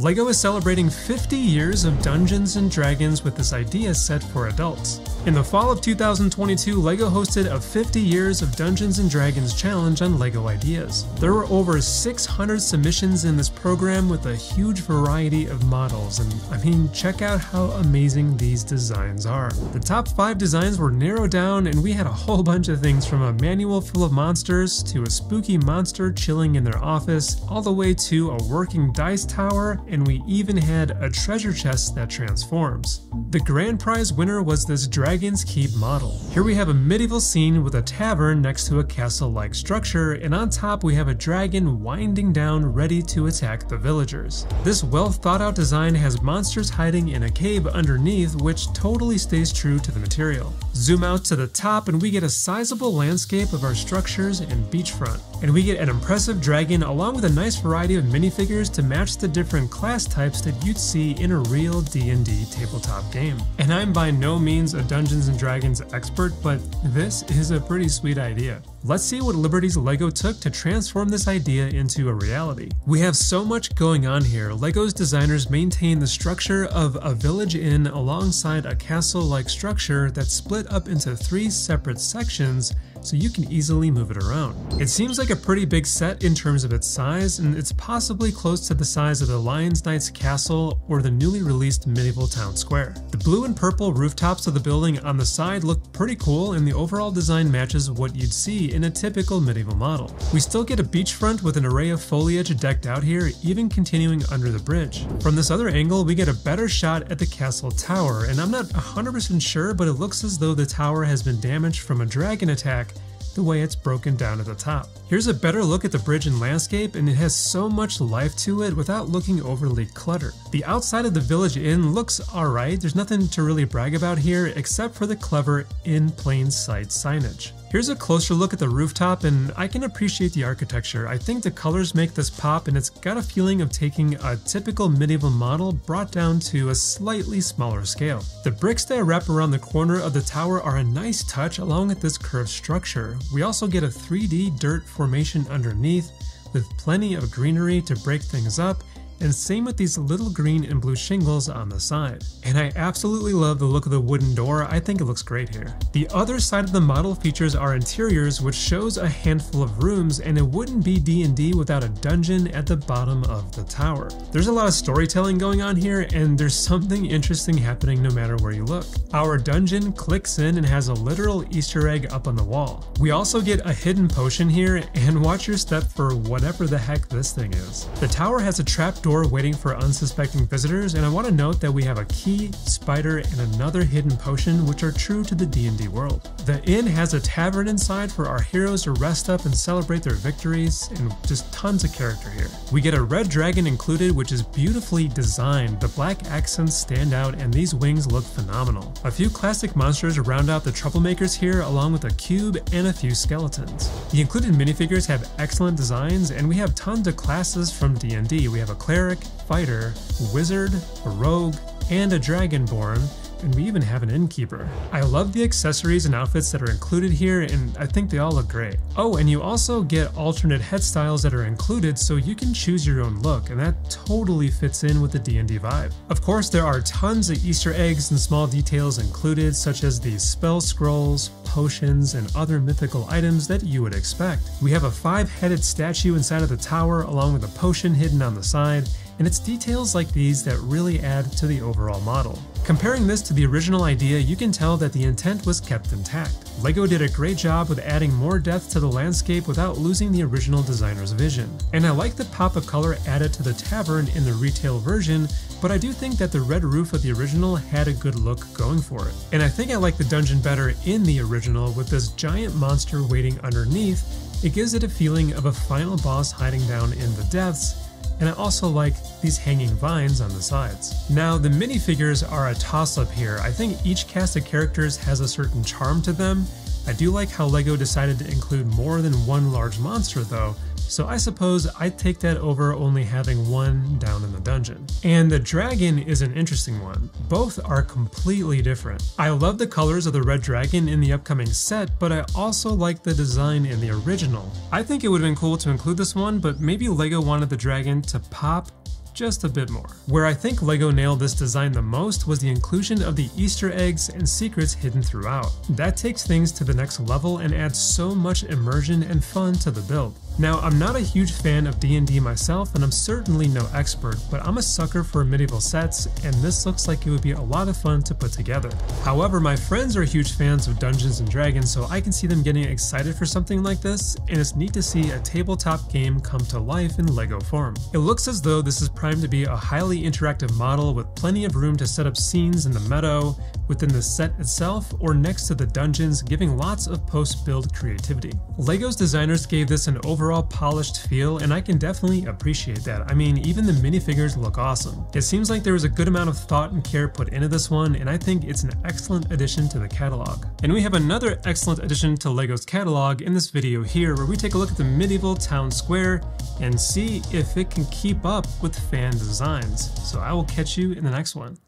LEGO is celebrating 50 years of Dungeons & Dragons with this idea set for adults. In the fall of 2022, LEGO hosted a 50 years of Dungeons & Dragons challenge on LEGO Ideas. There were over 600 submissions in this program with a huge variety of models, and I mean, check out how amazing these designs are. The top 5 designs were narrowed down, and we had a whole bunch of things from a manual full of monsters to a spooky monster chilling in their office, all the way to a working dice tower, and we even had a treasure chest that transforms. The grand prize winner was this Dragon's Keep model. Here we have a medieval scene with a tavern next to a castle-like structure, and on top we have a dragon winding down ready to attack the villagers. This well-thought-out design has monsters hiding in a cave underneath, which totally stays true to the material. Zoom out to the top and we get a sizable landscape of our structures and beachfront. And we get an impressive dragon along with a nice variety of minifigures to match the different class types that you'd see in a real D&D tabletop game. And I'm by no means a Dungeons & Dragons expert, but this is a pretty sweet idea. Let's see what liberties LEGO took to transform this idea into a reality. We have so much going on here. LEGO's designers maintain the structure of a village inn alongside a castle-like structure that's split up into 3 separate sections, so you can easily move it around. It seems like a pretty big set in terms of its size, and it's possibly close to the size of the Lions Knights Castle or the newly released medieval town square. The blue and purple rooftops of the building on the side look pretty cool, and the overall design matches what you'd see in a typical medieval model. We still get a beachfront with an array of foliage decked out here, even continuing under the bridge. From this other angle, we get a better shot at the castle tower, and I'm not 100% sure, but it looks as though the tower has been damaged from a dragon attack, the way it's broken down at the top. Here's a better look at the bridge and landscape, and it has so much life to it without looking overly cluttered. The outside of the village inn looks alright, there's nothing to really brag about here except for the clever in plain sight signage. Here's a closer look at the rooftop, and I can appreciate the architecture. I think the colors make this pop, and it's got a feeling of taking a typical medieval model brought down to a slightly smaller scale. The bricks that wrap around the corner of the tower are a nice touch along with this curved structure. We also get a 3D dirt formation underneath with plenty of greenery to break things up, and same with these little green and blue shingles on the side. And I absolutely love the look of the wooden door, I think it looks great here. The other side of the model features our interiors, which shows a handful of rooms, and it wouldn't be D&D without a dungeon at the bottom of the tower. There's a lot of storytelling going on here, and there's something interesting happening no matter where you look. Our dungeon clicks in and has a literal Easter egg up on the wall. We also get a hidden potion here, and watch your step for whatever the heck this thing is. The tower has a trapdoor waiting for unsuspecting visitors, and I want to note that we have a key, spider, and another hidden potion which are true to the D&D world. The inn has a tavern inside for our heroes to rest up and celebrate their victories, and just tons of character here. We get a red dragon included, which is beautifully designed. The black accents stand out, and these wings look phenomenal. A few classic monsters round out the troublemakers here, along with a cube and a few skeletons. The included minifigures have excellent designs, and we have tons of classes from D&D. We have a cleric, fighter, wizard, a rogue, and a dragonborn, and we even have an innkeeper. I love the accessories and outfits that are included here, and I think they all look great. Oh, and you also get alternate head styles that are included, so you can choose your own look, and that totally fits in with the D&D vibe. Of course, there are tons of Easter eggs and small details included, such as these spell scrolls, potions, and other mythical items that you would expect. We have a 5-headed statue inside of the tower, along with a potion hidden on the side, and it's details like these that really add to the overall model. Comparing this to the original idea, you can tell that the intent was kept intact. LEGO did a great job with adding more depth to the landscape without losing the original designer's vision. And I like the pop of color added to the tavern in the retail version, but I do think that the red roof of the original had a good look going for it. And I think I like the dungeon better in the original with this giant monster waiting underneath. It gives it a feeling of a final boss hiding down in the depths, and I also like these hanging vines on the sides. Now, the minifigures are a toss-up here. I think each cast of characters has a certain charm to them. I do like how LEGO decided to include more than one large monster though, so I suppose I'd take that over only having one down in the dungeon. And the dragon is an interesting one. Both are completely different. I love the colors of the red dragon in the upcoming set, but I also like the design in the original. I think it would have been cool to include this one, but maybe LEGO wanted the dragon to pop just a bit more. Where I think LEGO nailed this design the most was the inclusion of the Easter eggs and secrets hidden throughout. That takes things to the next level and adds so much immersion and fun to the build. Now, I'm not a huge fan of D&D myself, and I'm certainly no expert, but I'm a sucker for medieval sets, and this looks like it would be a lot of fun to put together. However, my friends are huge fans of Dungeons & Dragons, so I can see them getting excited for something like this, and it's neat to see a tabletop game come to life in LEGO form. It looks as though this is primed to be a highly interactive model with plenty of room to set up scenes in the meadow, within the set itself, or next to the dungeons, giving lots of post-build creativity. LEGO's designers gave this an overall polished feel, and I can definitely appreciate that. I mean, even the minifigures look awesome. It seems like there was a good amount of thought and care put into this one, and I think it's an excellent addition to the catalog. And we have another excellent addition to LEGO's catalog in this video here, where we take a look at the medieval town square and see if it can keep up with fan designs. So I will catch you in the next one.